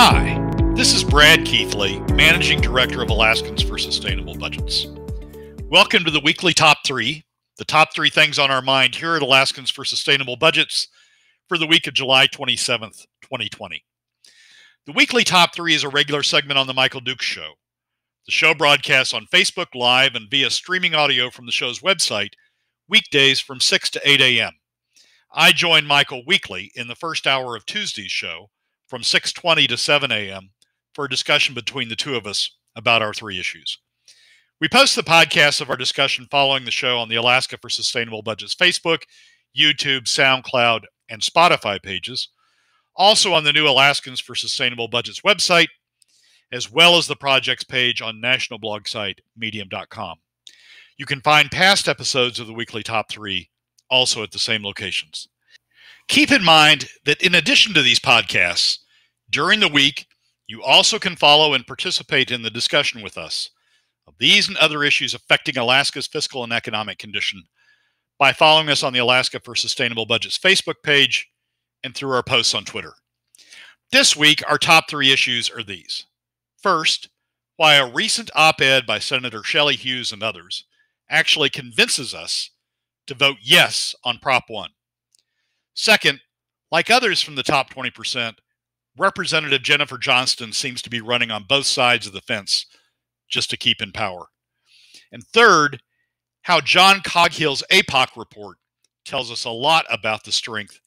Hi, this is Brad Keithley, Managing Director of Alaskans for Sustainable Budgets. Welcome to the Weekly Top 3, the top three things on our mind here at Alaskans for Sustainable Budgets for the week of July 27th, 2020. The Weekly Top 3 is a regular segment on The Michael Dukes Show. The show broadcasts on Facebook Live and via streaming audio from the show's website, weekdays from 6 to 8 a.m. I join Michael weekly in the first hour of Tuesday's show, from 6:20 to 7 a.m. for a discussion between the two of us about our three issues. We post the podcast of our discussion following the show on the Alaska for Sustainable Budgets Facebook, YouTube, SoundCloud, and Spotify pages, also on the new Alaskans for Sustainable Budgets website, as well as the projects page on national blog site medium.com. You can find past episodes of the Weekly Top 3 also at the same locations. Keep in mind that in addition to these podcasts, during the week, you also can follow and participate in the discussion with us of these and other issues affecting Alaska's fiscal and economic condition by following us on the Alaska for Sustainable Budgets Facebook page and through our posts on Twitter. This week, our top three issues are these. First, why a recent op-ed by Senator Shelley Hughes and others actually convinces us to vote yes on Prop 1. Second, like others from the top 20%, Representative Jennifer Johnston seems to be running on both sides of the fence just to keep in power. And third, how John Coghill's APOC report tells us a lot about the strength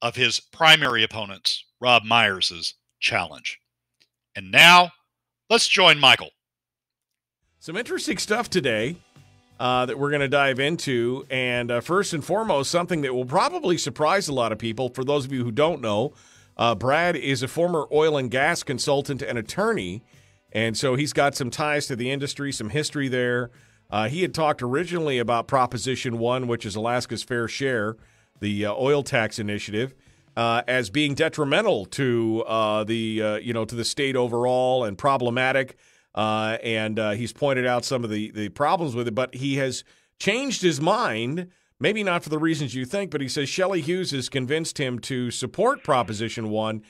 of his primary opponent's, Rob Myers' challenge. And now, let's join Michael. Some interesting stuff today that we're going to dive into, and first and foremost, something that will probably surprise a lot of people. For those of you who don't know, Brad is a former oil and gas consultant and attorney, and so he's got some ties to the industry, some history there. He had talked originally about Proposition 1, which is Alaska's fair share, the oil tax initiative, as being detrimental to to the state overall and problematic. And he's pointed out some of the problems with it, but he has changed his mind, maybe not for the reasons you think, but he says Shelley Hughes has convinced him to support Proposition 1.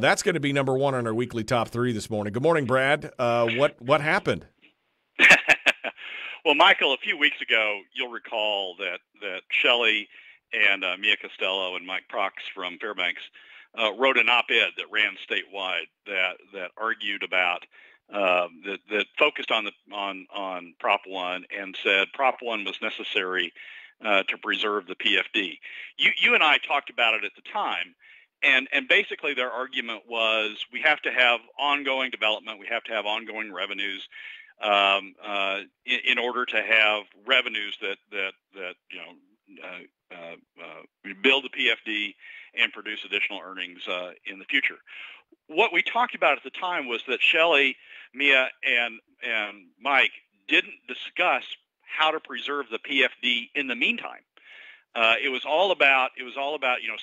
That's going to be number one on our Weekly Top 3 this morning. Good morning, Brad. What happened? Well, Michael, a few weeks ago, you'll recall that Shelley and Mia Costello and Mike Prox from Fairbanks wrote an op-ed that ran statewide that argued about that focused on Prop 1 and said Prop 1 was necessary to preserve the PFD. You and I talked about it at the time, and basically their argument was we have to have ongoing development, we have to have ongoing revenues in order to have revenues that build the PFD and produce additional earnings in the future. What we talked about at the time was that Shelley, Mia, and Mike didn't discuss how to preserve the PFD in the meantime. It was all about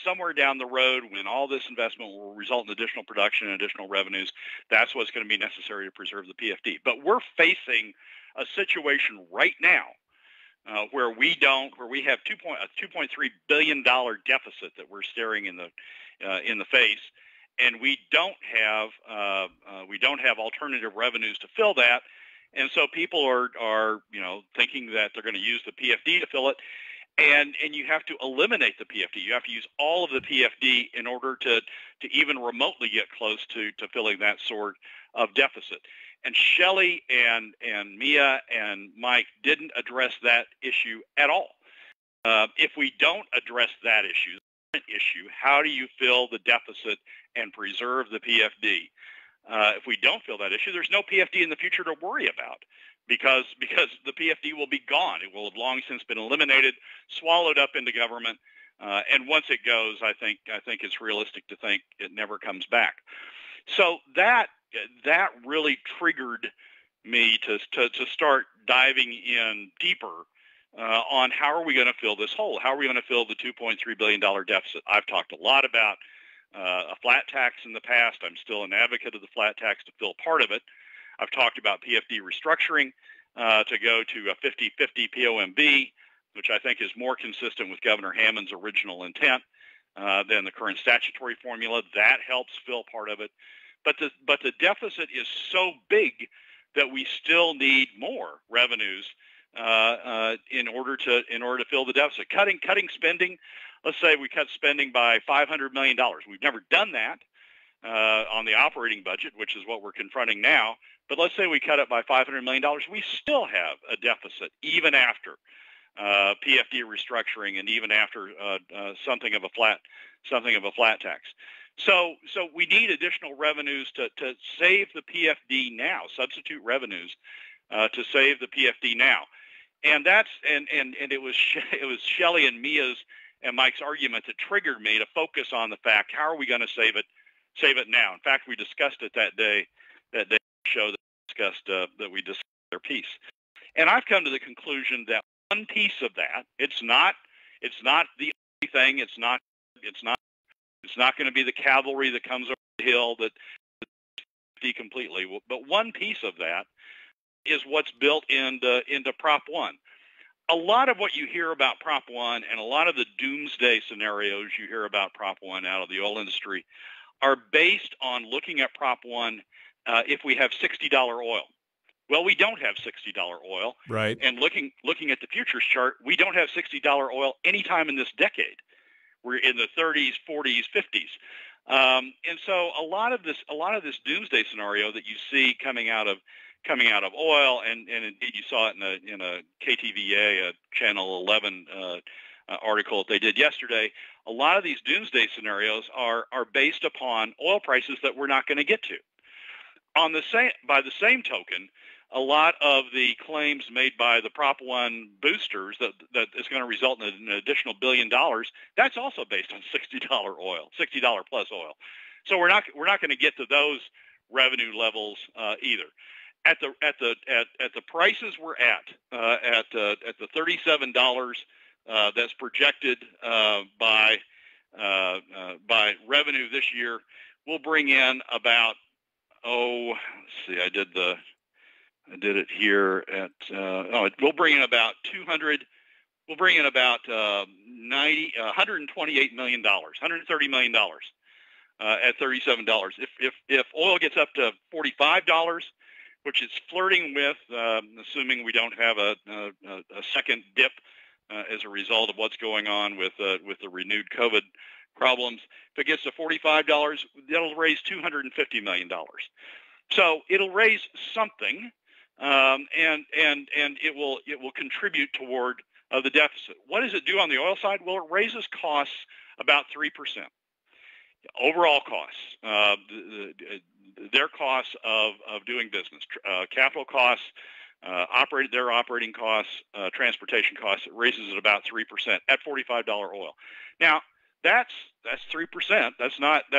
somewhere down the road when all this investment will result in additional production and additional revenues. That's what's going to be necessary to preserve the PFD. But we're facing a situation right now where we have a $2.3 billion deficit that we're staring in the face. And we don't have alternative revenues to fill that, and so people are thinking that they're going to use the PFD to fill it, and you have to eliminate the PFD. You have to use all of the PFD in order to even remotely get close to filling that sort of deficit. And Shelley and Mia and Mike didn't address that issue at all. If we don't address that issue, how do you fill the deficit and preserve the PFD? If we don't fill that issue, there's no PFD in the future to worry about because the PFD will be gone. It will have long since been eliminated, swallowed up into government, and once it goes, I think it's realistic to think it never comes back. So that really triggered me to start diving in deeper on how are we going to fill this hole? How are we going to fill the $2.3 billion deficit? I've talked a lot about a flat tax in the past. I'm still an advocate of the flat tax to fill part of it. I've talked about PFD restructuring to go to a 50-50 POMB, which I think is more consistent with Governor Hammond's original intent than the current statutory formula. That helps fill part of it. But the deficit is so big that we still need more revenues in order to fill the deficit. Cutting spending. Let's say we cut spending by $500 million. We've never done that on the operating budget, which is what we're confronting now. But let's say we cut it by $500 million. We still have a deficit even after PFD restructuring and even after something of a flat tax. So we need additional revenues to save the PFD now, substitute revenues to save the PFD now. And that's and it was Shelley and Mia's and Mike's argument that triggered me to focus on the fact: how are we going to save it now? In fact, we discussed it that day show that we discussed their piece. And I've come to the conclusion that one piece of that, it's not the only thing. It's not going to be the cavalry that comes over the hill that completely. But one piece of that is what's built into Prop 1. A lot of what you hear about Prop 1 and a lot of the doomsday scenarios you hear about Prop 1 out of the oil industry are based on looking at Prop 1 if we have $60 oil. Well, we don't have $60 oil. Right. And looking at the futures chart, we don't have $60 oil anytime in this decade. We're in the 30s, 40s, 50s, and so a lot of this doomsday scenario that you see coming out of oil, and indeed you saw it in a KTVA, a Channel 11 article that they did yesterday. A lot of these doomsday scenarios are based upon oil prices that we're not going to get to. By the same token, a lot of the claims made by the Prop 1 boosters that is going to result in an additional $1 billion, that's also based on $60 plus oil. So we're not going to get to those revenue levels either. At the prices we're at the $37 that's projected by revenue this year, we'll bring in about we'll bring in about $128 million, $130 million at $37. If oil gets up to $45, which it's flirting with, assuming we don't have a second dip as a result of what's going on with the renewed COVID problems, if it gets to $45, that'll raise $250 million. So it'll raise something. And it will contribute toward the deficit. What does it do on the oil side? Well, it raises costs about 3%. Overall costs, their costs of doing business, capital costs, their operating costs, transportation costs. It raises it about 3% at $45 oil. Now that's 3%. That's not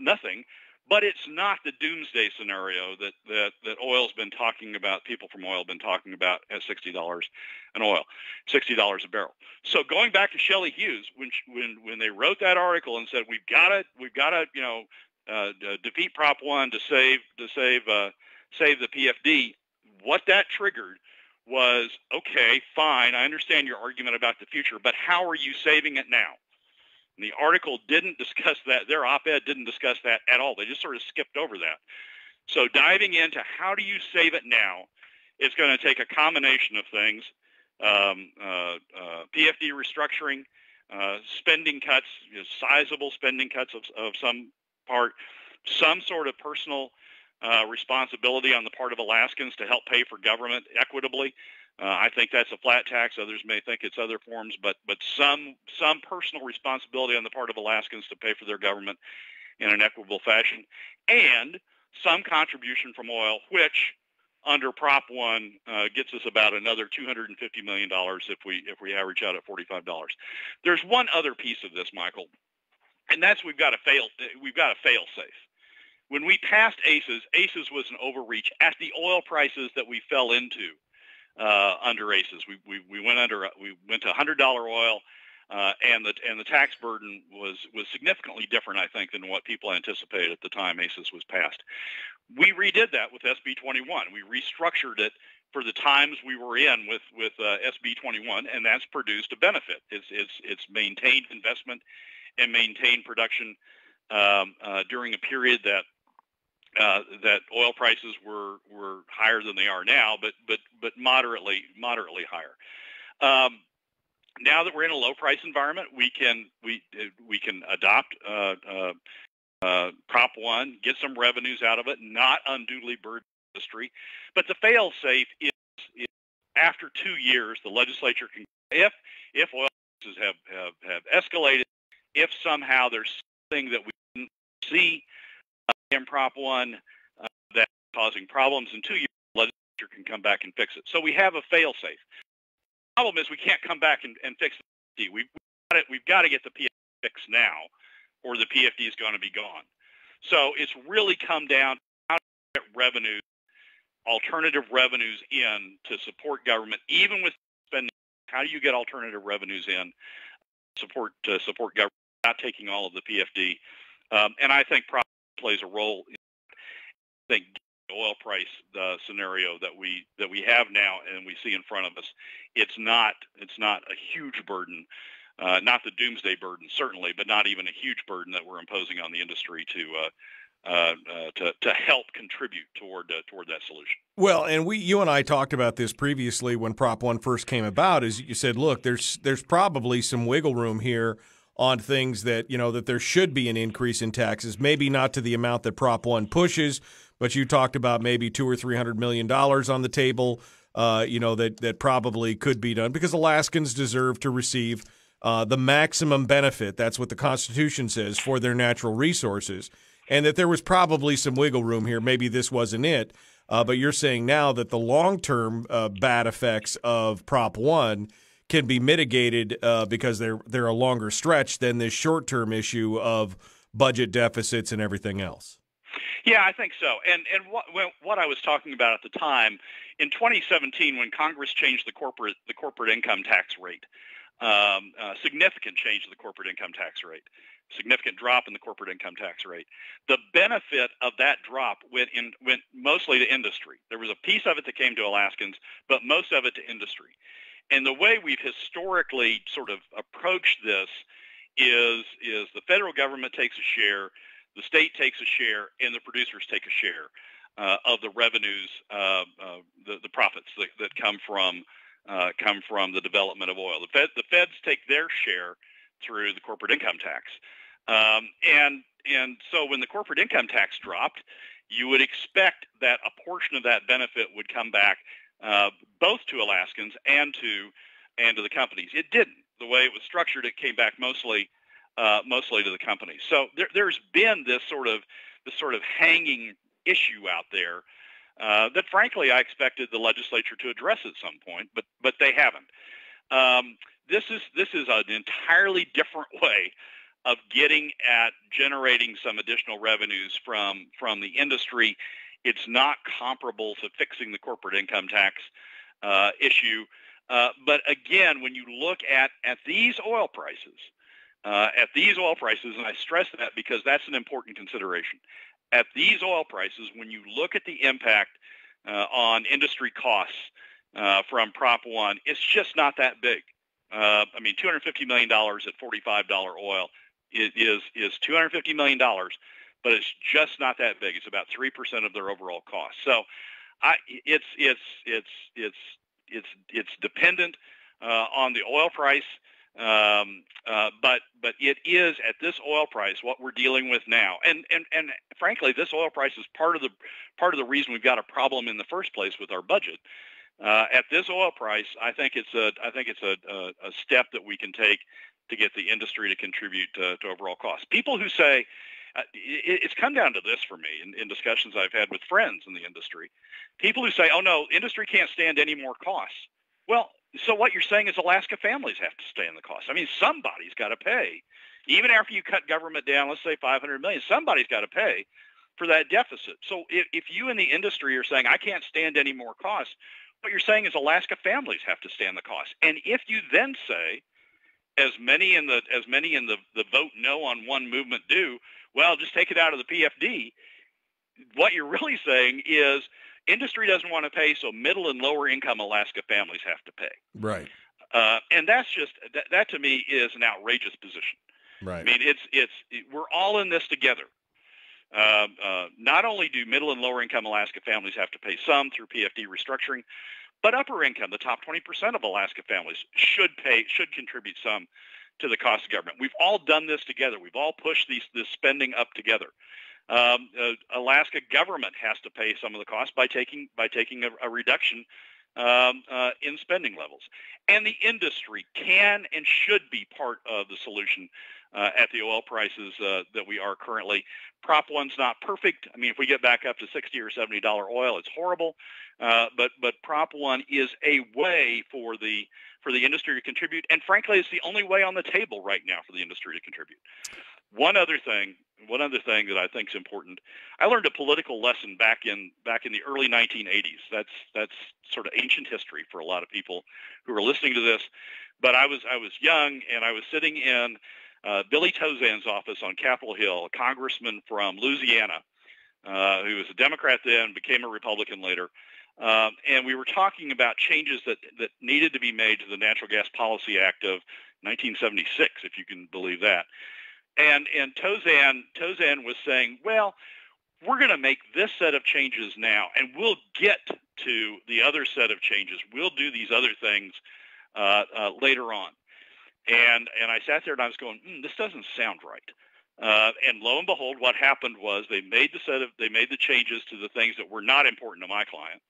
nothing. But it's not the doomsday scenario that oil's been talking about, people from oil have been talking about at $60 a barrel. So going back to Shelley Hughes, when they wrote that article and said we've got to defeat Prop 1 to save the PFD, what that triggered was, okay, fine, I understand your argument about the future, but how are you saving it now? And the article didn't discuss that. Their op-ed didn't discuss that at all. They just sort of skipped over that. So diving into how do you save it now, it's going to take a combination of things, PFD restructuring, spending cuts, sizable spending cuts of some part, some sort of personal responsibility on the part of Alaskans to help pay for government equitably. I think that's a flat tax. Others may think it's other forms, but some personal responsibility on the part of Alaskans to pay for their government in an equitable fashion, and some contribution from oil, which under Prop 1 gets us about another $250 million if we average out at $45. There's one other piece of this, Michael, and that's we've got to fail safe. When we passed ACES was an overreach at the oil prices that we fell into. Under ACES, we went to $100 oil, and the tax burden was significantly different, I think, than what people anticipated at the time ACES was passed. We redid that with SB 21. We restructured it for the times we were in with SB 21, and that's produced a benefit. It's maintained investment and maintained production during a period that that oil prices were higher than they are now, but moderately higher. Now that we're in a low price environment, we can adopt Prop 1, get some revenues out of it, not unduly burden the industry. But the fail-safe is after 2 years, the legislature can, if oil prices have escalated, if somehow there's something that we didn't see in Prop 1 that's causing problems, in 2 years, the legislature can come back and fix it. So we have a fail-safe. The problem is we can't come back and fix the PFD. We've got to get the PFD fixed now, or the PFD is going to be gone. So it's really come down to how to get revenue, alternative revenues in to support government, even with spending. How do you get alternative revenues in to support government, not taking all of the PFD? And I think probably plays a role in that. I think the oil price scenario that we have now and we see in front of us, it's not a huge burden, not the doomsday burden certainly, but not even a huge burden that we're imposing on the industry to help contribute toward that solution. Well, and you and I talked about this previously when Prop 1 first came about. Is you said, look, there's probably some wiggle room here on things that, you know, that there should be an increase in taxes, maybe not to the amount that Prop 1 pushes, but you talked about maybe $200 or $300 million on the table, you know, that probably could be done because Alaskans deserve to receive the maximum benefit. That's what the Constitution says for their natural resources, and that there was probably some wiggle room here. Maybe this wasn't it, but you're saying now that the long-term bad effects of Prop 1 can be mitigated because they're a longer stretch than this short-term issue of budget deficits and everything else. Yeah, I think so. And what I was talking about at the time in 2017, when Congress changed the corporate income tax rate, significant change to the corporate income tax rate, significant drop in the corporate income tax rate. The benefit of that drop went mostly to industry. There was a piece of it that came to Alaskans, but most of it to industry. And the way we've historically sort of approached this is the federal government takes a share, the state takes a share, and the producers take a share of the revenues, the profits that come from the development of oil. The feds take their share through the corporate income tax, and so when the corporate income tax dropped, you would expect that a portion of that benefit would come back both to Alaskans and to the companies. It didn't. The way it was structured, it came back mostly to the companies. So there's been this sort of hanging issue out there that, frankly, I expected the legislature to address at some point, but they haven't. This is an entirely different way of getting at generating some additional revenues from the industry. It's not comparable to fixing the corporate income tax issue, but again, when you look at these oil prices. At these oil prices, and I stress that because that's an important consideration, at these oil prices, when you look at the impact on industry costs from Prop 1, it's just not that big. I mean, $250 million at $45 oil is $250 million, but it's just not that big. It's about 3% of their overall cost. So it's dependent on the oil price. But it is at this oil price what we're dealing with now, and frankly, this oil price is part of the reason we've got a problem in the first place with our budget. At this oil price, I think it's a step that we can take to get the industry to contribute to overall costs. People who say it's come down to this for me in discussions I've had with friends in the industry. People who say, "Oh no, industry can't stand any more costs." Well. So what you're saying is Alaska families have to stay in the cost. I mean, somebody's got to pay. Even after you cut government down, let's say $500 million, somebody's got to pay for that deficit. So if you in the industry are saying, I can't stand any more costs, what you're saying is Alaska families have to stand the cost. And if you then say, as many in the vote no on one movement do, well, just take it out of the PFD, what you're really saying is, industry doesn't want to pay, so middle and lower income Alaska families have to pay. Right, and that's just that to me is an outrageous position. Right, I mean we're all in this together. Not only do middle and lower income Alaska families have to pay some through PFD restructuring, but upper income, the top 20% of Alaska families, should contribute some to the cost of government. We've all done this together. We've all pushed this spending up together. Alaska government has to pay some of the cost by taking a reduction in spending levels, and the industry can and should be part of the solution at the oil prices that we are currently. Prop 1's not perfect. I mean, if we get back up to $60 or $70 oil, it's horrible. But Prop 1 is a way for the industry to contribute, and frankly, it's the only way on the table right now for the industry to contribute. One other thing that I think is important, I learned a political lesson back in the early 1980s. That's sort of ancient history for a lot of people who are listening to this. But I was young, and I was sitting in Billy Tauzin's office on Capitol Hill, a congressman from Louisiana, who was a Democrat then, became a Republican later. And we were talking about changes that needed to be made to the Natural Gas Policy Act of 1976, if you can believe that. And Tauzin was saying, well, we're going to make this set of changes now, and we'll get to the other set of changes. We'll do these other things later on. And I sat there and I was going, this doesn't sound right. And lo and behold, what happened was they made the changes to the things that were not important to my client.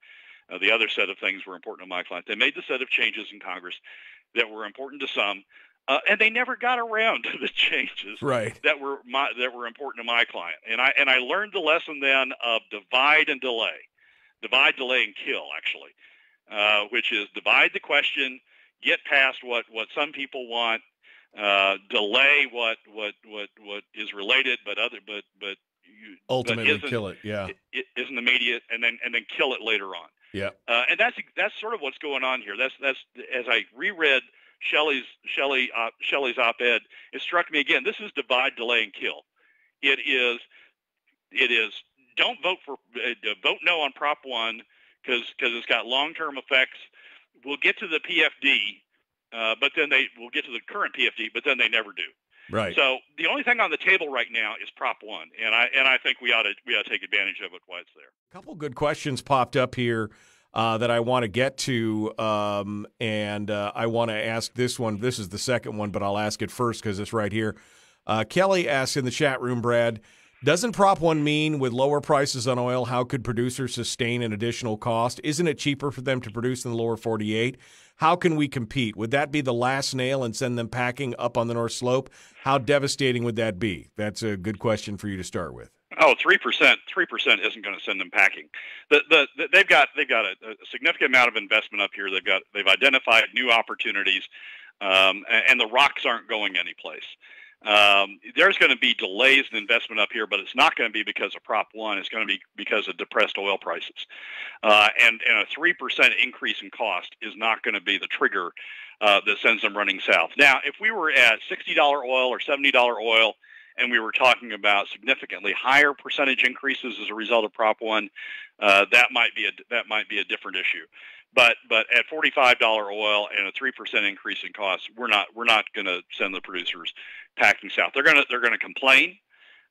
The other set of things were important to my client. They made the set of changes in Congress that were important to some. And they never got around to the changes that were important to my client. And I learned the lesson then of divide, delay, and kill, actually, which is divide the question, get past what some people want, delay what is related, but ultimately kill it. Yeah, it isn't immediate, and then kill it later on. Yeah, and that's sort of what's going on here. That's as I reread Shelley's op-ed, it struck me again. This is divide, delay, and kill. It is. Don't vote no on Prop 1 because it's got long-term effects. We'll get to the PFD, but then we'll get to the current PFD, but then they never do. Right. So the only thing on the table right now is Prop 1, and I think we ought to take advantage of it while it's there. A couple good questions popped up here that I want to get to, and I want to ask this one. This is the second one, but I'll ask it first because it's right here. Kelly asks in the chat room, Brad, doesn't Prop 1 mean with lower prices on oil, how could producers sustain an additional cost? Isn't it cheaper for them to produce in the lower 48? How can we compete? Would that be the last nail and send them packing up on the North Slope? How devastating would that be? That's a good question for you to start with. Oh, 3%. 3% isn't going to send them packing. They've got a significant amount of investment up here. They've identified new opportunities, and the rocks aren't going anyplace. There's going to be delays in investment up here, but it's not going to be because of Prop 1. It's going to be because of depressed oil prices, and a 3% increase in cost is not going to be the trigger that sends them running south. Now, if we were at $60 oil or $70 oil, and we were talking about significantly higher percentage increases as a result of Prop 1, that might be a different issue. But at $45 oil and a 3% increase in costs, we're not going to send the producers packing south. They're going to complain.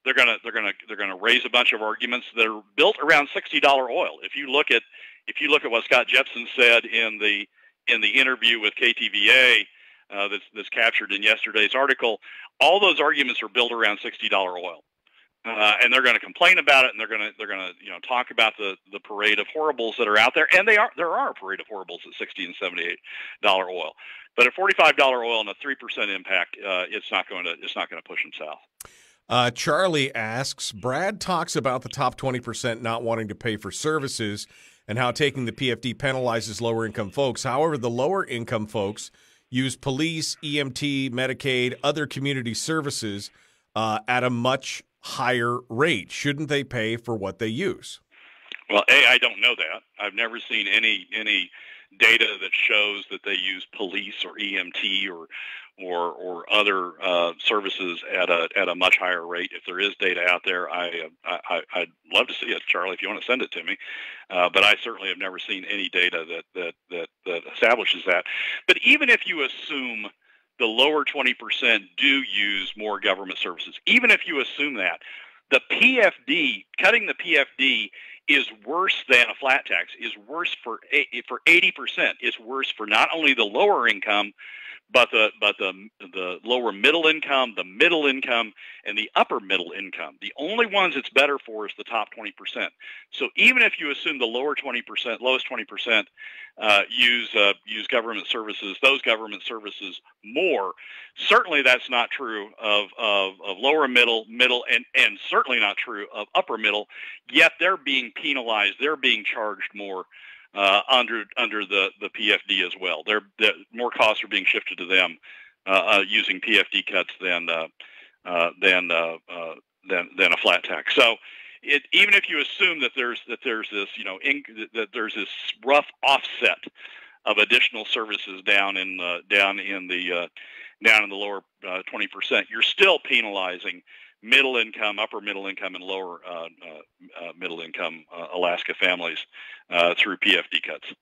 They're going to raise a bunch of arguments that are built around $60 oil. If you look at what Scott Jepsen said in the interview with KTVA, that's captured in yesterday's article, all those arguments are built around $60 oil, and they're going to complain about it, and they're going to talk about the parade of horribles that are out there, and there are a parade of horribles at $60 and $78 oil, but at $45 oil and a 3% impact, it's not going to push them south. Charlie asks, Brad talks about the top 20% not wanting to pay for services and how taking the PFD penalizes lower income folks. However, the lower income folks use police, EMT, Medicaid, other community services at a much higher rate. Shouldn't they pay for what they use? Well, A, I don't know that. I've never seen any data that shows that they use police or EMT or other services at a much higher rate. If there is data out there, I'd love to see it, Charlie, if you want to send it to me. But I certainly have never seen any data that establishes that. But even if you assume the lower 20% do use more government services, even if you assume that, The PFD, cutting the PFD is worse than a flat tax, is worse for 80%. It's worse for not only the lower income, but the lower middle income, the middle income, and the upper middle income. The only ones it's better for is the top 20%. So even if you assume the lower 20%, lowest 20% use government services, those government services more, certainly that's not true of lower middle, and certainly not true of upper middle, yet they're being penalized, they're being charged more under the PFD as well. They're more costs are being shifted to them using PFD cuts than a flat tax. So even if you assume that there's this rough offset of additional services down in the lower 20%, you're still penalizing middle income, upper middle income, and lower middle income Alaska families through PFD cuts.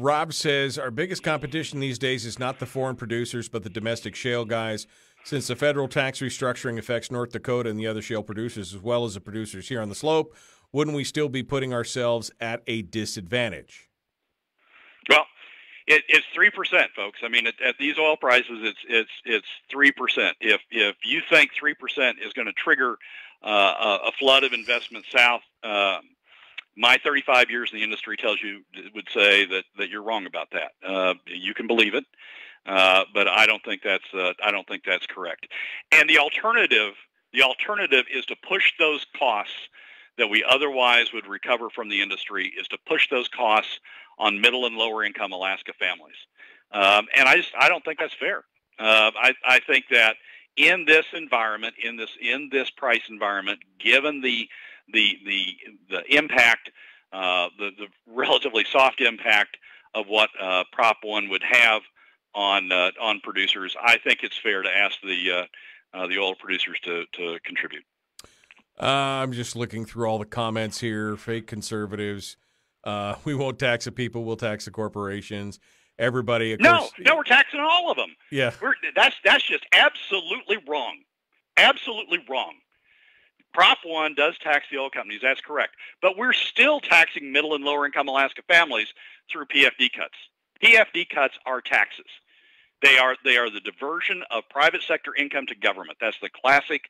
Rob says, our biggest competition these days is not the foreign producers, but the domestic shale guys. Since the federal tax restructuring affects North Dakota and the other shale producers, as well as the producers here on the slope, wouldn't we still be putting ourselves at a disadvantage? Well, it's 3%, folks. I mean, at these oil prices, it's 3%. If you think 3% is going to trigger a flood of investment south, my 35 years in the industry would say that you're wrong about that. You can believe it, but I don't think that's correct. And the alternative is to push those costs that we otherwise would recover from the industry, is to push those costs on middle and lower income Alaska families. And I don't think that's fair. I think that in this environment, in this price environment, given the impact, the relatively soft impact of what Prop 1 would have on producers, I think it's fair to ask the oil producers to contribute. I'm just looking through all the comments here. Fake conservatives. We won't tax the people. We'll tax the corporations. Everybody. No, we're taxing all of them. Yeah, that's just absolutely wrong. Absolutely wrong. Prop 1 does tax the oil companies. That's correct. But we're still taxing middle and lower income Alaska families through PFD cuts. PFD cuts are taxes. They are the diversion of private sector income to government. That's the classic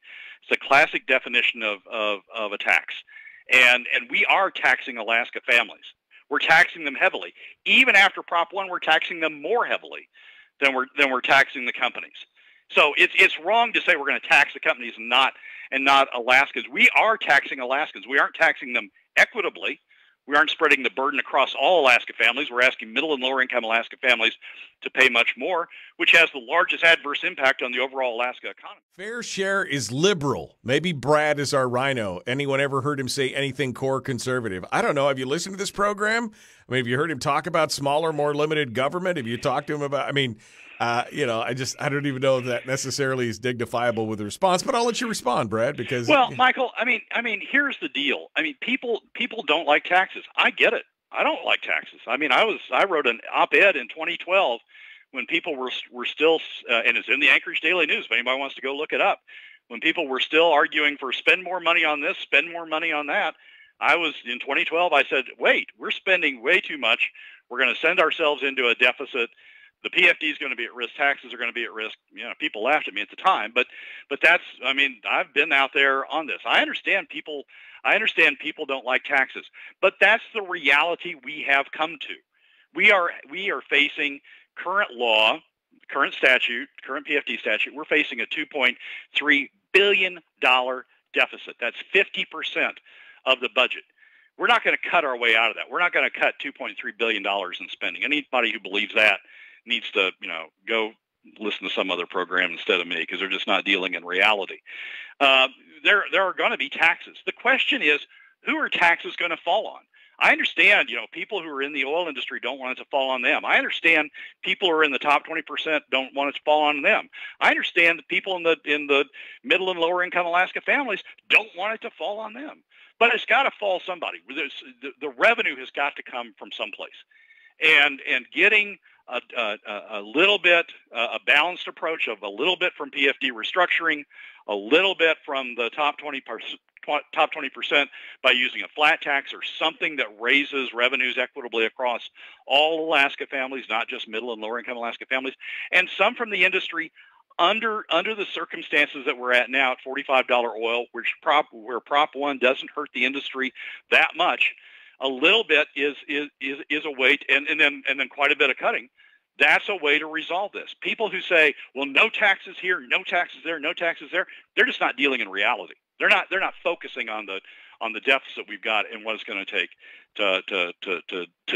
definition of a tax. And we are taxing Alaska families. We're taxing them heavily. Even after Prop 1, we're taxing them more heavily than we're taxing the companies. So it's wrong to say we're going to tax the companies and not Alaskans. We are taxing Alaskans. We aren't taxing them equitably. We aren't spreading the burden across all Alaska families. We're asking middle and lower income Alaska families to pay much more, which has the largest adverse impact on the overall Alaska economy. Fair share is liberal. Maybe Brad is our rhino. Anyone ever heard him say anything core conservative? I don't know. Have you listened to this program? I mean, have you heard him talk about smaller, more limited government? Have you talked to him about, I mean, I don't even know that necessarily is dignifiable with a response, but I'll let you respond, Brad, because. Well, Michael, I mean, here's the deal. I mean, people don't like taxes. I get it. I don't like taxes. I mean, I wrote an op-ed in 2012 when people were still, and it's in the Anchorage Daily News, if anybody wants to go look it up, when people were still arguing for spend more money on this, spend more money on that. I was, in 2012, I said, wait, we're spending way too much. We're going to send ourselves into a deficit. The PFD is going to be at risk. Taxes are going to be at risk. You know, people laughed at me at the time, but that's, I mean, I've been out there on this. I understand people don't like taxes, but that's the reality we have come to. We are facing current law, current statute, current PFD statute. We're facing a $2.3 billion deficit. That's 50% of the budget. We're not going to cut our way out of that. We're not going to cut $2.3 billion in spending. Anybody who believes that needs to, you know, go listen to some other program instead of me, because they're just not dealing in reality. There are going to be taxes. The question is, who are taxes going to fall on? I understand, you know, people who are in the oil industry don't want it to fall on them. I understand people who are in the top 20% don't want it to fall on them. I understand the people in the middle and lower income Alaska families don't want it to fall on them. But it's got to fall somebody. The revenue has got to come from someplace, and getting a balanced approach of a little bit from PFD restructuring, a little bit from the top 20% by using a flat tax or something that raises revenues equitably across all Alaska families, not just middle and lower income Alaska families, and some from the industry under the circumstances that we're at now at $45 oil, which where Prop 1 doesn't hurt the industry that much. A little bit is a way to, and then quite a bit of cutting. That's a way to resolve this. People who say, well, no taxes here, no taxes there, no taxes there, they're just not dealing in reality. They're not focusing on the deficit we've got and what it's going to take to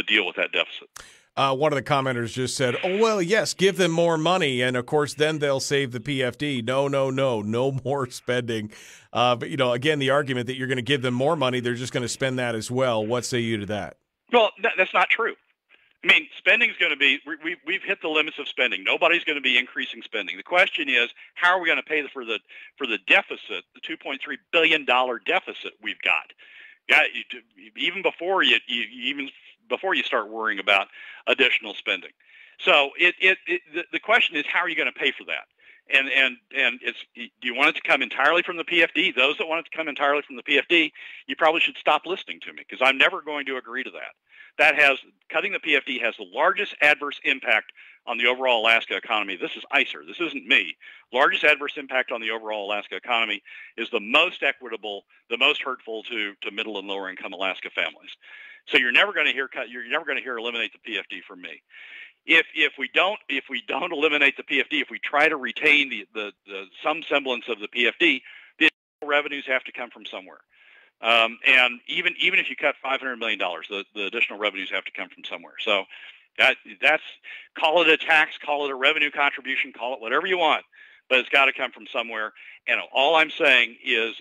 deal with that deficit. One of the commenters just said, oh, well, yes, give them more money, and, of course, then they'll save the PFD. No more spending. But, you know, again, the argument that you're going to give them more money, they're just going to spend that as well. What say you to that? Well, that's not true. I mean, spending is going to be we've hit the limits of spending. Nobody's going to be increasing spending. The question is, how are we going to pay for the deficit, the $2.3 billion deficit we've got? Yeah, even before you start worrying about additional spending. So the question is, how are you going to pay for that? And do you want it to come entirely from the PFD? Those that want it to come entirely from the PFD, you probably should stop listening to me, because I'm never going to agree to that. Cutting the PFD has the largest adverse impact on the overall Alaska economy. This is ICER. This isn't me. Largest adverse impact on the overall Alaska economy is the most equitable, the most hurtful to middle and lower income Alaska families. So you're never going to hear eliminate the PFD from me. If we don't eliminate the PFD, if we try to retain the some semblance of the PFD, the revenues have to come from somewhere. And even if you cut $500 million, the additional revenues have to come from somewhere. So that's call it a tax, call it a revenue contribution, call it whatever you want, but it's got to come from somewhere. And all I'm saying is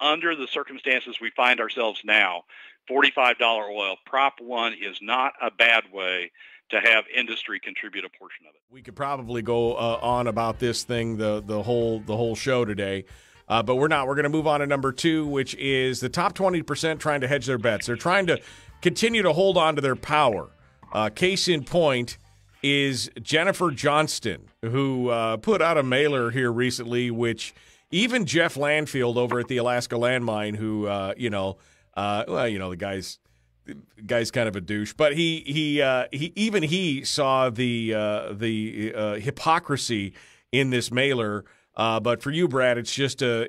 under the circumstances we find ourselves now, $45 oil, Prop 1 is not a bad way to have industry contribute a portion of it. We could probably go on about this thing the whole show today, but we're not. We're going to move on to number two, which is the top 20% trying to hedge their bets. They're trying to continue to hold on to their power. Case in point is Jennifer Johnston, who put out a mailer here recently, which even Jeff Landfield over at the Alaska Landmine, who the guy's. Kind of a douche, but he saw the hypocrisy in this mailer. But for you, Brad, it's just an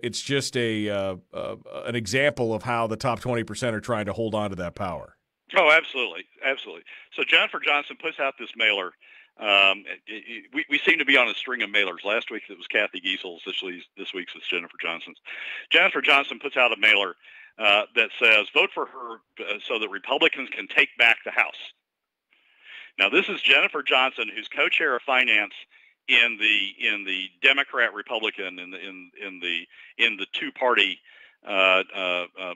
example of how the top 20% are trying to hold on to that power. Oh, absolutely, absolutely. So Jennifer Johnston puts out this mailer. We seem to be on a string of mailers. Last week it was Cathy Giessel. This week's it's Jennifer Johnston's. Jennifer Johnston puts out a mailer that says, vote for her so that Republicans can take back the House. Now, this is Jennifer Johnston, who's co-chair of finance in the Democrat-Republican in the two-party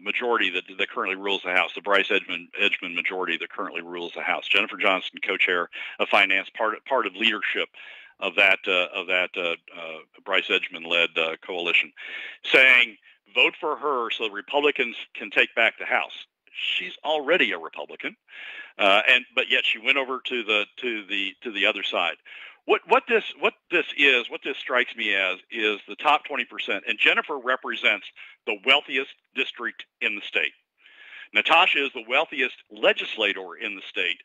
majority that currently rules the House, the Bryce Edgmon majority that currently rules the House. Jennifer Johnston, co-chair of finance, part of leadership of that Bryce Edgmon-led coalition, saying, vote for her so Republicans can take back the House. She's already a Republican, but yet she went over to the other side. What this strikes me as is the top 20%, and Jennifer represents the wealthiest district in the state. Natasha is the wealthiest legislator in the state,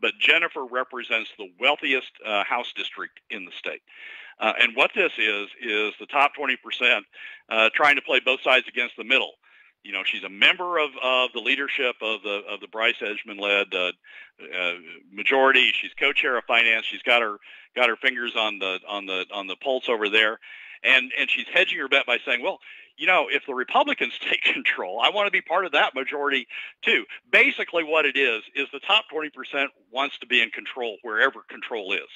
but Jennifer represents the wealthiest House district in the state. And what this is the top 20% trying to play both sides against the middle. You know, she's a member of the leadership of the Bryce Edgmon-led majority. She's co-chair of finance. She's got her fingers on the pulse over there, and she's hedging her bet by saying, well, you know, if the Republicans take control, I want to be part of that majority too. Basically, what it is the top 20% wants to be in control wherever control is.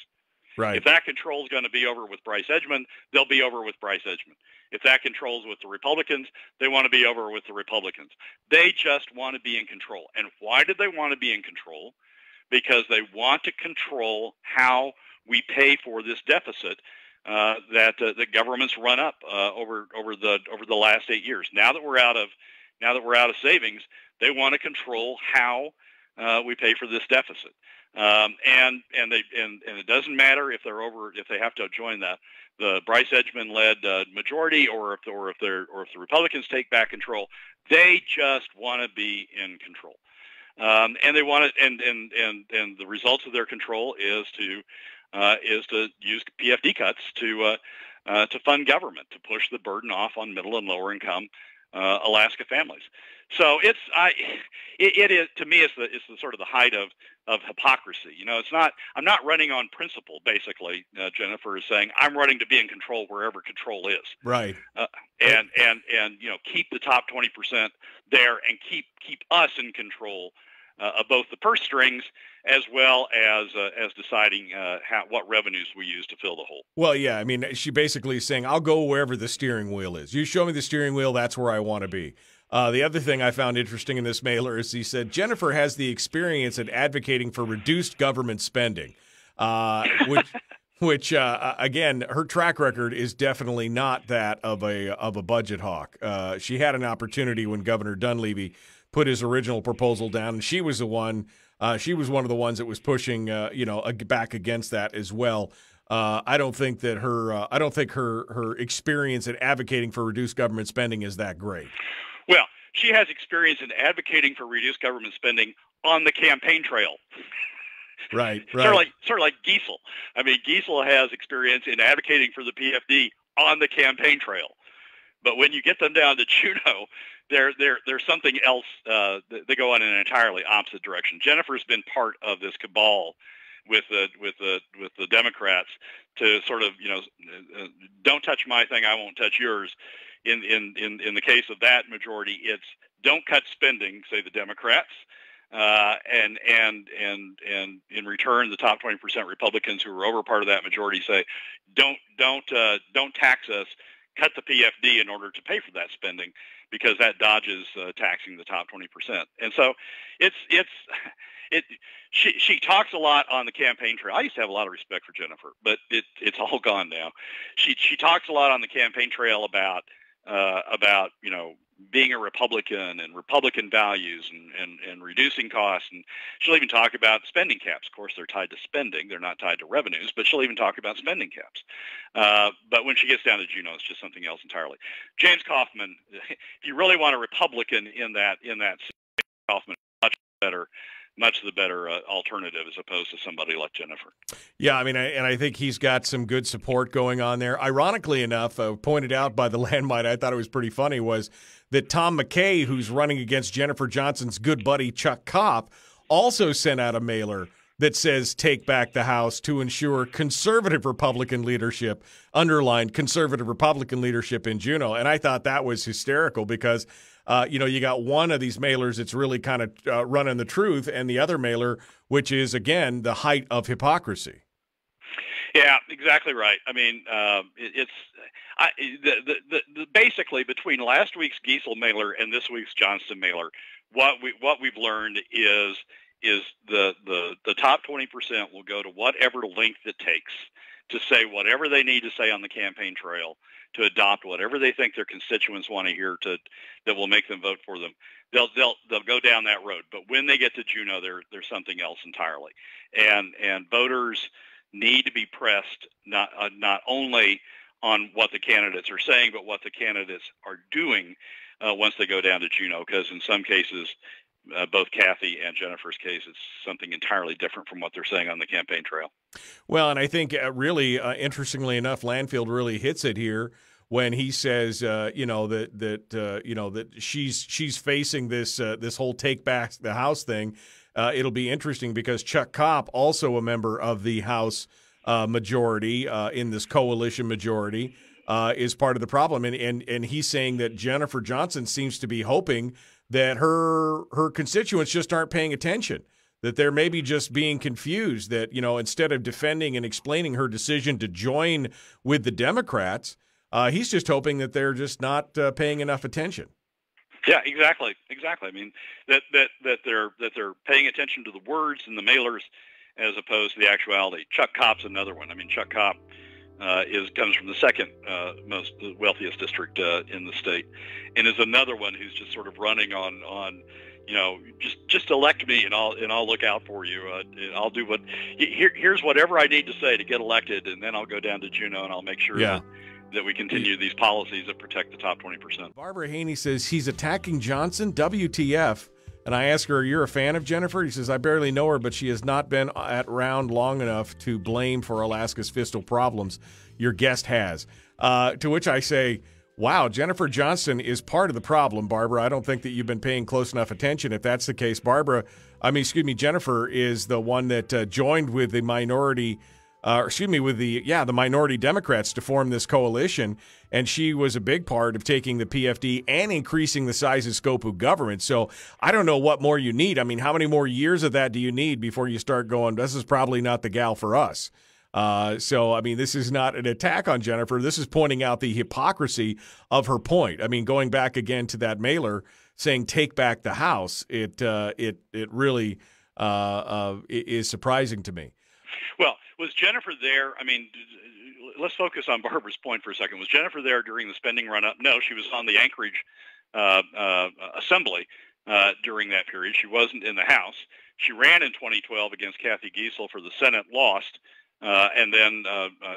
Right. If that control is going to be over with Bryce Edgmon, they'll be over with Bryce Edgmon. If that control's with the Republicans, they want to be over with the Republicans. They just want to be in control. And why do they want to be in control? Because they want to control how we pay for this deficit that the government's run up over the last 8 years. Now that we're out of savings, they want to control how we pay for this deficit. And it doesn't matter if they're over, if they have to join the Bryce Edgmon led majority, or if the Republicans take back control. They just want to be in control, and they want to, and the results of their control is to use PFD cuts to fund government, to push the burden off on middle and lower income Alaska families. So it is to me, it's the sort of the height of hypocrisy. You know, it's not, I'm not running on principle. Basically, Jennifer is saying I'm running to be in control wherever control is. Right. And you know, keep the top 20% there and keep us in control of both the purse strings as well as deciding what revenues we use to fill the hole. Well, yeah, I mean, she basically is saying I'll go wherever the steering wheel is. You show me the steering wheel, that's where I want to be. The other thing I found interesting in this mailer is he said, Jennifer has the experience at advocating for reduced government spending, which again, her track record is definitely not that of a budget hawk. She had an opportunity when Governor Dunleavy put his original proposal down, and she was the one. She was one of the ones that was pushing, back against that as well. I don't think her experience at advocating for reduced government spending is that great. Well, she has experience in advocating for reduced government spending on the campaign trail. Right, right. Sort of like Giessel. I mean, Giessel has experience in advocating for the PFD on the campaign trail, but when you get them down to Juneau, there's something else. They go on in an entirely opposite direction. Jennifer's been part of this cabal with the Democrats to sort of, you know, don't touch my thing, I won't touch yours. In the case of that majority, it's don't cut spending, say the Democrats, and in return, the top 20% Republicans who are over part of that majority say don't tax us, cut the PFD in order to pay for that spending, because that dodges taxing the top 20%. And so she talks a lot on the campaign trail. I used to have a lot of respect for Jennifer, but it's all gone now. She talks a lot on the campaign trail about you know, being a Republican and Republican values and reducing costs, and she'll even talk about spending caps. Of course, they're tied to spending; they're not tied to revenues. But she'll even talk about spending caps. But when she gets down to Juneau, it's just something else entirely. James Kaufman, if you really want a Republican in that, Kaufman is much the better alternative as opposed to somebody like Jennifer. Yeah, I mean, I think he's got some good support going on there. Ironically enough, pointed out by the landmine, I thought it was pretty funny, was that Tom McKay, who's running against Jennifer Johnston's good buddy Chuck Kopp, also sent out a mailer that says take back the House to ensure conservative Republican leadership, underlined conservative Republican leadership in Juneau. And I thought that was hysterical because you know, you got one of these mailers that's really kind of running the truth, and the other mailer, which is, again, the height of hypocrisy. Yeah, exactly right. I mean, basically between last week's Giessel mailer and this week's Johnston mailer, what we've learned is the top 20% will go to whatever length it takes to say whatever they need to say on the campaign trail, to adopt whatever they think their constituents want to hear that will make them vote for them. They'll go down that road. But when they get to Juneau, there's something else entirely. And voters need to be pressed not only on what the candidates are saying, but what the candidates are doing once they go down to Juneau, because in some cases, both Cathy and Jennifer's case, it's something entirely different from what they're saying on the campaign trail. Well, and I think really, interestingly enough, Lanfield really hits it here when he says, you know, that she's facing this whole take back the House thing. It'll be interesting because Chuck Kopp, also a member of the House majority in this coalition majority, is part of the problem, and he's saying that Jennifer Johnston seems to be hoping that her constituents just aren't paying attention, that they're maybe just being confused, that, you know, instead of defending and explaining her decision to join with the Democrats, he's just hoping that they're just not paying enough attention. Yeah, exactly. I mean, that they're paying attention to the words and the mailers as opposed to the actuality. Chuck Kopp's another one. I mean, Chuck Kopp comes from the second most wealthiest district in the state, and is another one who's just sort of running on you know, just elect me, and I'll look out for you. And I'll do what here's whatever I need to say to get elected, and then I'll go down to Juneau and I'll make sure that we continue these policies that protect the top 20%. Barbara Haney says he's attacking Johnson. WTF? And I ask her, "Are you a fan of Jennifer?" He says, "I barely know her, but she has not been at round long enough to blame for Alaska's fiscal problems. Your guest has." To which I say, wow, Jennifer Johnston is part of the problem, Barbara. I don't think that you've been paying close enough attention. If that's the case, Jennifer is the one that joined with the minority, the minority Democrats to form this coalition. And she was a big part of taking the PFD and increasing the size and scope of government. So I don't know what more you need. I mean, how many more years of that do you need before you start going, this is probably not the gal for us? So, I mean, this is not an attack on Jennifer. This is pointing out the hypocrisy of her point. I mean, going back again to that mailer saying, take back the House, it really is surprising to me. Well, was Jennifer there? I mean, let's focus on Barbara's point for a second. Was Jennifer there during the spending run-up? No, she was on the Anchorage assembly during that period. She wasn't in the House. She ran in 2012 against Cathy Giessel for the Senate, lost. And then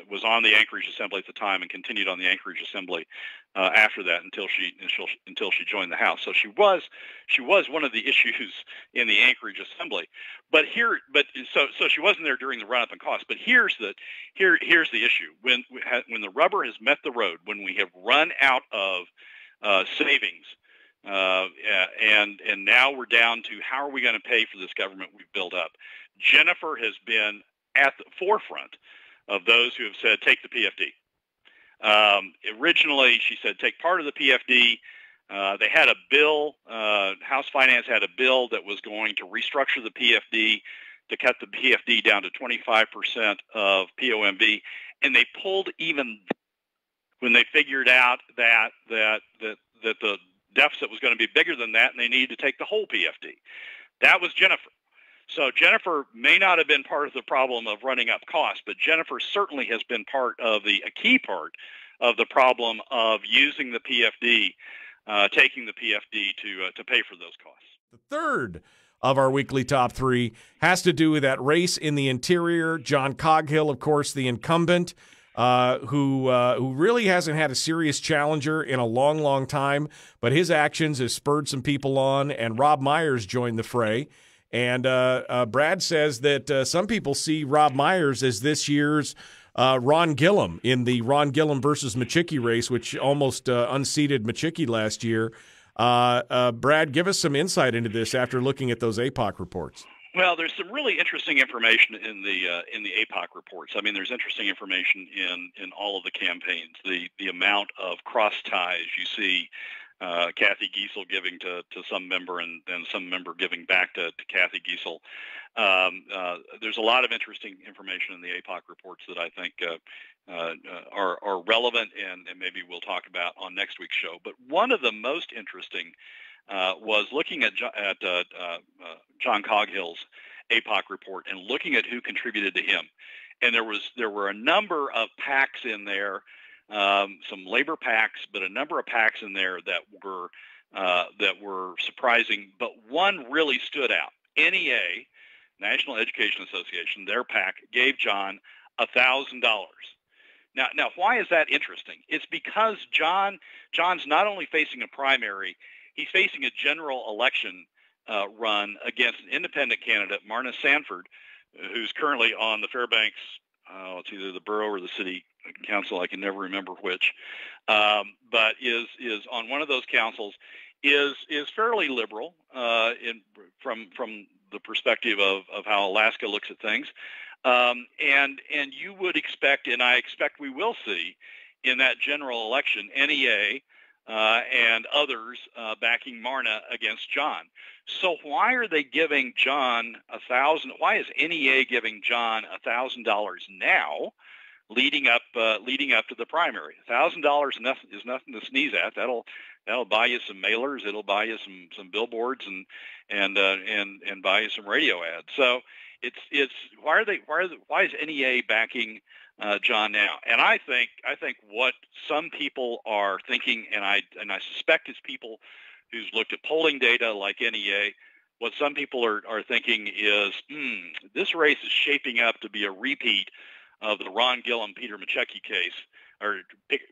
was on the Anchorage Assembly at the time and continued on the Anchorage Assembly after that until she joined the House. So she was one of the issues in the Anchorage Assembly. But she wasn't there during the run up in cost. But here's the issue: when the rubber has met the road, when we have run out of savings. And now we're down to how are we going to pay for this government we've built up? Jennifer has been at the forefront of those who have said, take the PFD. Originally, she said, take part of the PFD. They had a bill, House Finance had a bill that was going to restructure the PFD to cut the PFD down to 25% of POMB. And they pulled even when they figured out that the deficit was going to be bigger than that and they needed to take the whole PFD. That was Jennifer. So Jennifer may not have been part of the problem of running up costs, but Jennifer certainly has been a key part of the problem of using the PFD, taking the PFD to pay for those costs. The third of our weekly top three has to do with that race in the interior. John Coghill, of course, the incumbent, who really hasn't had a serious challenger in a long, long time, but his actions has spurred some people on, and Rob Myers joined the fray. And Brad says that some people see Rob Myers as this year's Ron Gillham in the Ron Gillham versus Micciche race, which almost unseated Micciche last year. Brad, give us some insight into this after looking at those APOC reports. Well, there's some really interesting information in the APOC reports. I mean, there's interesting information in all of the campaigns. The amount of cross ties you see. Cathy Giessel giving to some member and then some member giving back to Cathy Giessel. There's a lot of interesting information in the APOC reports that I think are relevant and maybe we'll talk about on next week's show. But one of the most interesting was looking at John Coghill's APOC report and looking at who contributed to him. And there were a number of PACs in there. Some labor PACs, but a number of PACs in there that were surprising. But one really stood out. NEA, National Education Association, their PAC gave John $1,000. Now, why is that interesting? It's because John's not only facing a primary, he's facing a general election run against an independent candidate, Marna Sanford, who's currently on the Fairbanks. It's either the borough or the city council. I can never remember which, but is on one of those councils. Is fairly liberal from the perspective of how Alaska looks at things, and you would expect, and I expect we will see in that general election, NEA and others backing Marna against John. So why are they giving John $1,000? Why is NEA giving John $1,000 now, leading up to the primary? $1,000 is nothing to sneeze at. That'll buy you some mailers. It'll buy you some billboards and buy you some radio ads. So why is NEA backing John now? And I think what some people are thinking, and I suspect it's people who's looked at polling data like NEA, what some people are thinking is, this race is shaping up to be a repeat of the Ron Gillham, Peter Micciche case, or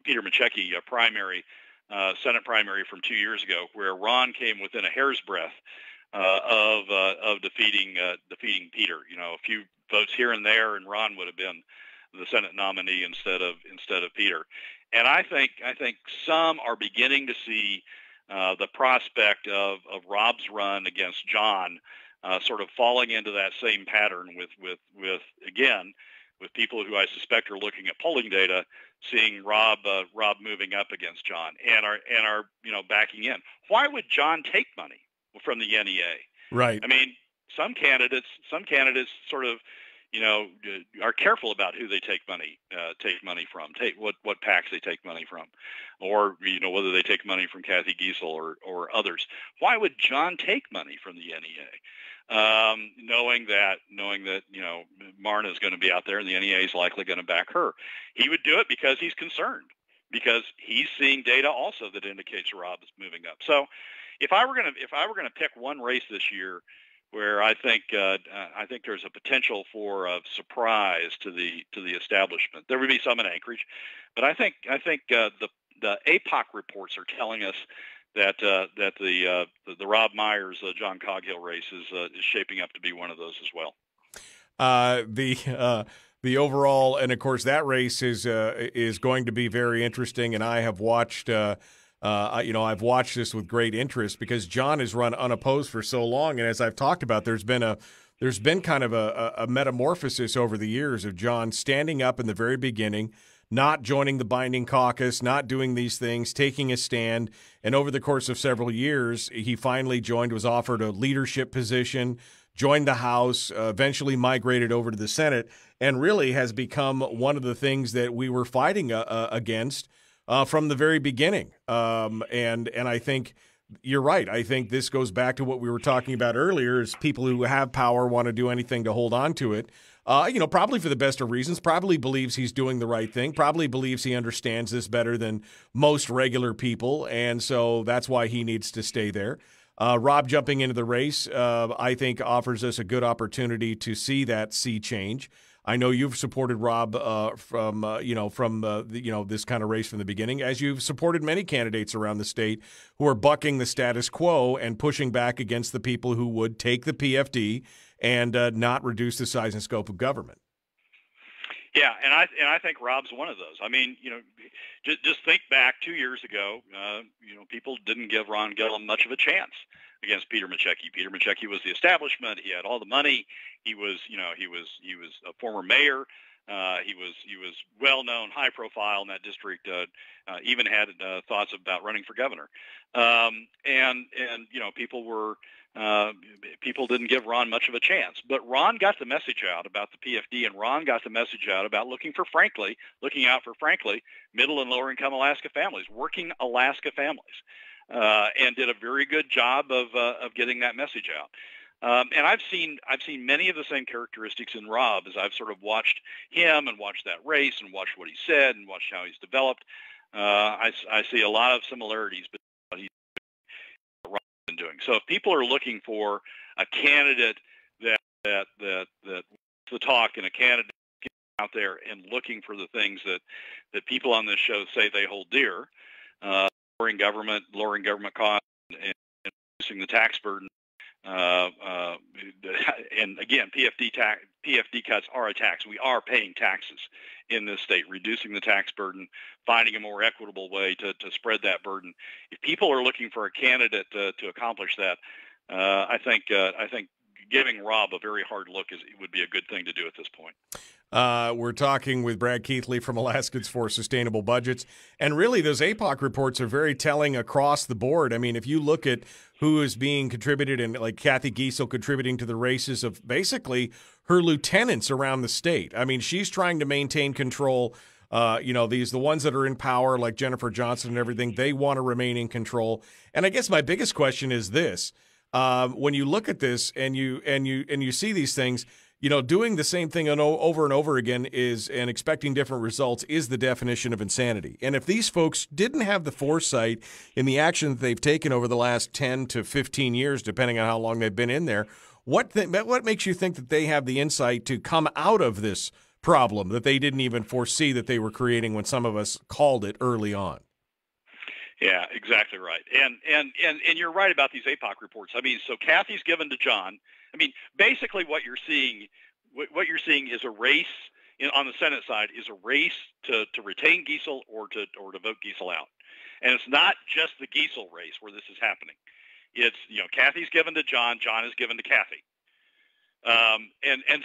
Peter Micciche primary, Senate primary from 2 years ago, where Ron came within a hair's breadth of defeating Peter. You know, a few votes here and there, and Ron would have been the Senate nominee instead of Peter. And I think some are beginning to see the prospect of Rob's run against John sort of falling into that same pattern with people who I suspect are looking at polling data, seeing Rob moving up against John and are backing in. Why would John take money from the NEA? Right. I mean, some candidates sort of, are careful about who they take money from, what PACs they take money from, or whether they take money from Cathy Giessel or others. Why would John take money from the NEA, knowing that Marna is going to be out there and the NEA is likely going to back her? He would do it because he's concerned, because he's seeing data also that indicates Rob is moving up. So, if I were going to pick one race this year where I think there's a potential for a surprise to the establishment, there would be some in Anchorage, but I think the APOC reports are telling us that the Rob Myers John Coghill race is shaping up to be one of those as well. The overall, and of course that race is going to be very interesting, and I have watched. I've watched this with great interest because John has run unopposed for so long, and as I've talked about, there's been kind of a metamorphosis over the years of John standing up in the very beginning, not joining the binding caucus, not doing these things, taking a stand, and over the course of several years, he finally joined, was offered a leadership position, joined the House, eventually migrated over to the Senate, and really has become one of the things that we were fighting against from the very beginning. And I think you're right. I think this goes back to what we were talking about earlier, is people who have power want to do anything to hold on to it, probably for the best of reasons, probably believes he's doing the right thing, probably believes he understands this better than most regular people. And so that's why he needs to stay there. Rob jumping into the race, I think, offers us a good opportunity to see that sea change. I know you've supported Rob from this kind of race from the beginning, as you've supported many candidates around the state who are bucking the status quo and pushing back against the people who would take the PFD and not reduce the size and scope of government. Yeah, and I think Rob's one of those. I mean, just think back 2 years ago. People didn't give Ron Gillham much of a chance against Peter Micciche. Peter Micciche was the establishment. He had all the money. He was a former mayor. He was well known, high profile in that district. Even had thoughts about running for governor. People didn't give Ron much of a chance. But Ron got the message out about the PFD, and Ron got the message out about looking out for middle and lower income Alaska families, working Alaska families, and did a very good job of getting that message out. And I've seen many of the same characteristics in Rob as I've sort of watched him and watched that race and watched what he said and watched how he's developed. I see a lot of similarities between what he's doing. So if people are looking for a candidate that the talk, and a candidate out there and looking for the things that people on this show say they hold dear, lowering government costs and reducing the tax burden, and again, PFD cuts are a tax. We are paying taxes in this state, reducing the tax burden, finding a more equitable way to spread that burden. If people are looking for a candidate to accomplish that, I think giving Rob a very hard look would be a good thing to do at this point. We're talking with Brad Keithley from Alaskans for Sustainable Budgets. And really, those APOC reports are very telling across the board. I mean, if you look at who is being contributed, and like Cathy Giessel contributing to the races of basically her lieutenants around the state. I mean, she's trying to maintain control. The ones that are in power, like Jennifer Johnston and everything, they want to remain in control. And I guess my biggest question is this. When you look at this and you see these things, you know, doing the same thing over and over again is, and expecting different results, is the definition of insanity. And if these folks didn't have the foresight in the action that they've taken over the last 10 to 15 years, depending on how long they've been in there, what makes you think that they have the insight to come out of this problem that they didn't even foresee that they were creating when some of us called it early on? Yeah, exactly right. And you're right about these APOC reports. I mean, so Cathy's given to John. I mean, basically what you're seeing is a race on the Senate side, is a race to retain Giessel or to vote Giessel out. And it's not just the Giessel race where this is happening. It's, you know, Cathy's given to John, John is given to Cathy.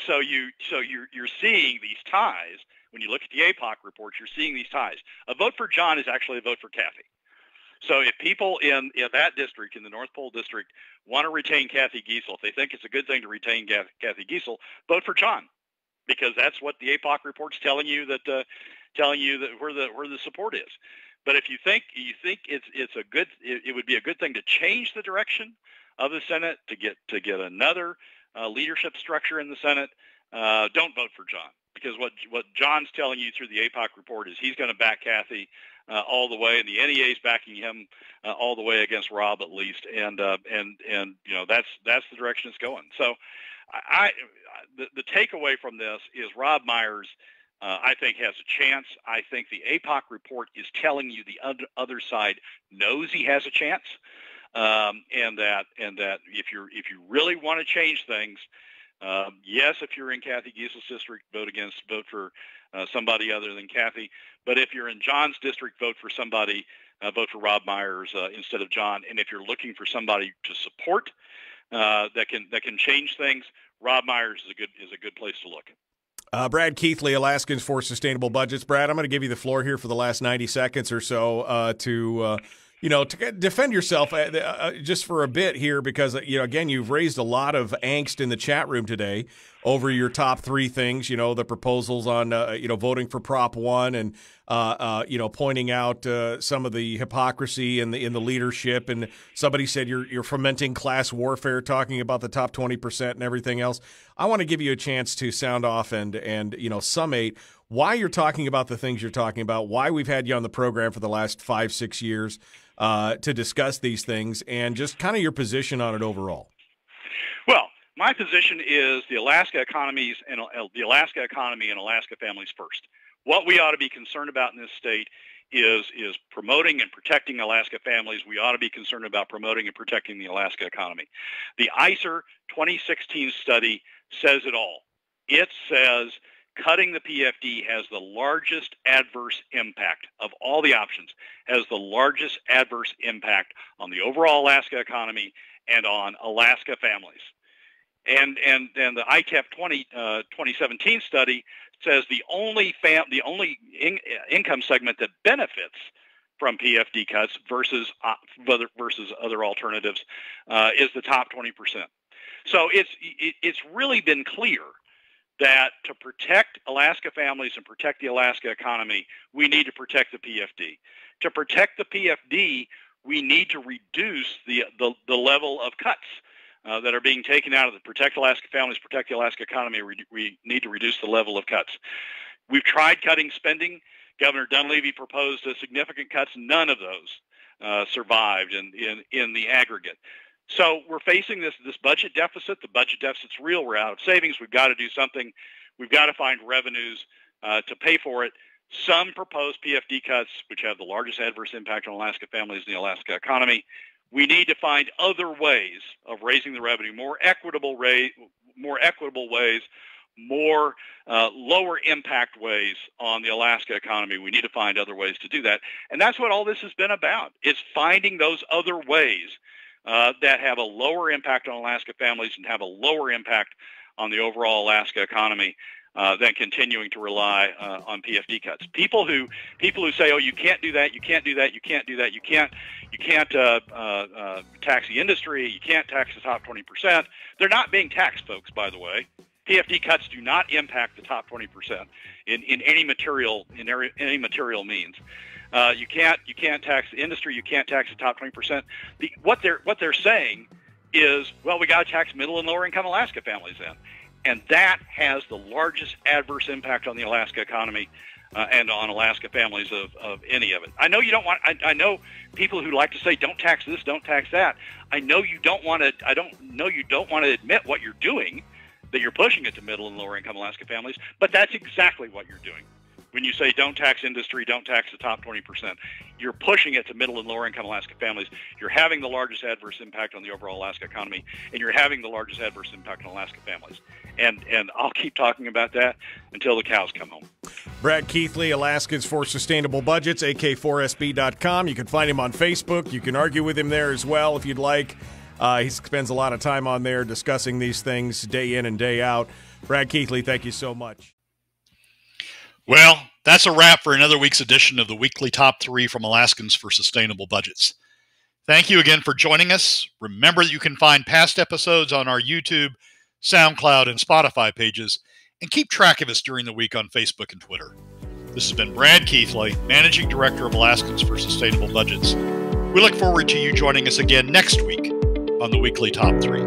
So you're seeing these ties. When you look at the APOC reports, you're seeing these ties. A vote for John is actually a vote for Cathy. So if people in that district, in the North Pole district, want to retain Cathy Giessel, if they think it's a good thing to retain Cathy Giessel, vote for John, because that's what the APOC report's telling you that where the support is. But if you think it would be a good thing to change the direction of the Senate to get another leadership structure in the Senate, don't vote for John, because what John's telling you through the APOC report is he's going to back Cathy all the way, and the NEA is backing him all the way against Rob, at least, and you know that's the direction it's going. So, the takeaway from this is Rob Myers, I think, has a chance. I think the APOC report is telling you the other side knows he has a chance. And that if you really want to change things, yes, if you're in Cathy Giesel's district, vote for somebody other than Cathy. But if you're in John's district, vote for Rob Myers instead of John. And if you're looking for somebody to support that can change things, Rob Myers is a good place to look. Brad Keithley, Alaskans for Sustainable Budgets. Brad, I'm going to give you the floor here for the last 90 seconds or so to defend yourself just for a bit here, because, you know, again, you've raised a lot of angst in the chat room today over your top three things, you know, the proposals on, voting for Prop 1 and, pointing out some of the hypocrisy in the leadership. And somebody said you're fomenting class warfare, talking about the top 20% and everything else. I want to give you a chance to sound off and summate why you're talking about the things you're talking about, why we've had you on the program for the last 5-6 years to discuss these things, and just kind of your position on it overall. Well, my position is the Alaska economy and Alaska families first. What we ought to be concerned about in this state is promoting and protecting Alaska families. We ought to be concerned about promoting and protecting the Alaska economy. The ICER 2016 study says it all. It says cutting the PFD has the largest adverse impact of all the options, has the largest adverse impact on the overall Alaska economy and on Alaska families. And the ITEP 2017 study says the only income segment that benefits from PFD cuts versus other alternatives is the top 20%. So it's really been clear that to protect Alaska families and protect the Alaska economy, we need to protect the PFD. To protect the PFD, we need to reduce the level of cuts that are being taken out of the protect Alaska families, protect the Alaska economy. We need to reduce the level of cuts. We've tried cutting spending. Governor Dunleavy proposed significant cuts. None of those survived in the aggregate. So we're facing this budget deficit. The budget deficit's real. We're out of savings. We've got to do something. We've got to find revenues to pay for it. Some proposed PFD cuts, which have the largest adverse impact on Alaska families and the Alaska economy. We need to find other ways of raising the revenue, more equitable ways, more lower impact ways on the Alaska economy. We need to find other ways to do that. And that's what all this has been about. It's finding those other ways that have a lower impact on Alaska families and have a lower impact on the overall Alaska economy than continuing to rely on PFD cuts. People who say, "Oh, you can't tax the industry, you can't tax the top 20%." They're not being taxed, folks. By the way, PFD cuts do not impact the top 20% in any material means. You can't tax the industry. You can't tax the top 20%. What they're saying is, well, we got to tax middle and lower income Alaska families then. And that has the largest adverse impact on the Alaska economy and on Alaska families of any of it. I know you don't want, I know people who like to say, don't tax this, don't tax that. I know you don't want to, I don't know you don't want to admit what you're doing, that you're pushing it to middle and lower income Alaska families, but that's exactly what you're doing. When you say don't tax industry, don't tax the top 20%, you're pushing it to middle and lower income Alaska families. You're having the largest adverse impact on the overall Alaska economy, and you're having the largest adverse impact on Alaska families. And I'll keep talking about that until the cows come home. Brad Keithley, Alaskans for Sustainable Budgets, AK4SB.com. You can find him on Facebook. You can argue with him there as well if you'd like. He spends a lot of time on there discussing these things day in and day out. Brad Keithley, thank you so much. Well, that's a wrap for another week's edition of the Weekly Top 3 from Alaskans for Sustainable Budgets. Thank you again for joining us. Remember that you can find past episodes on our YouTube, SoundCloud, and Spotify pages, and keep track of us during the week on Facebook and Twitter. This has been Brad Keithley, Managing Director of Alaskans for Sustainable Budgets. We look forward to you joining us again next week on the Weekly Top 3.